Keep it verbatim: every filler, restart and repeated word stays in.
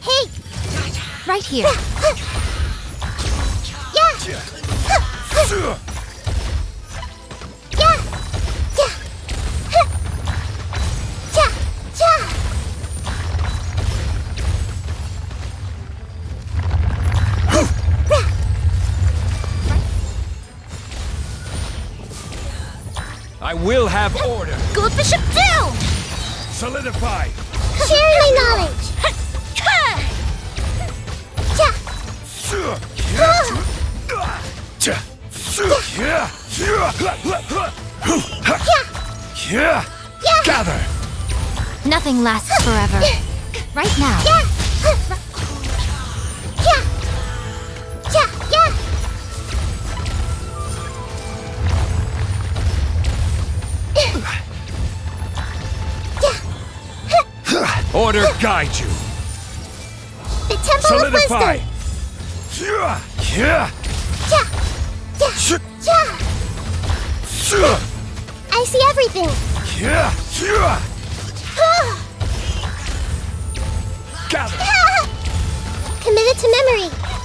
Hey! Right here! Yeah! Yeah! I will have order! Goldfish are filled! Solidify! Share my knowledge! Gather! Nothing lasts forever. Right now. Order guide you. The temple Solidify. Of wisdom. Yeah, yeah. Yeah, yeah, yeah. I see everything. Yeah, yeah. Gather. Committed to memory.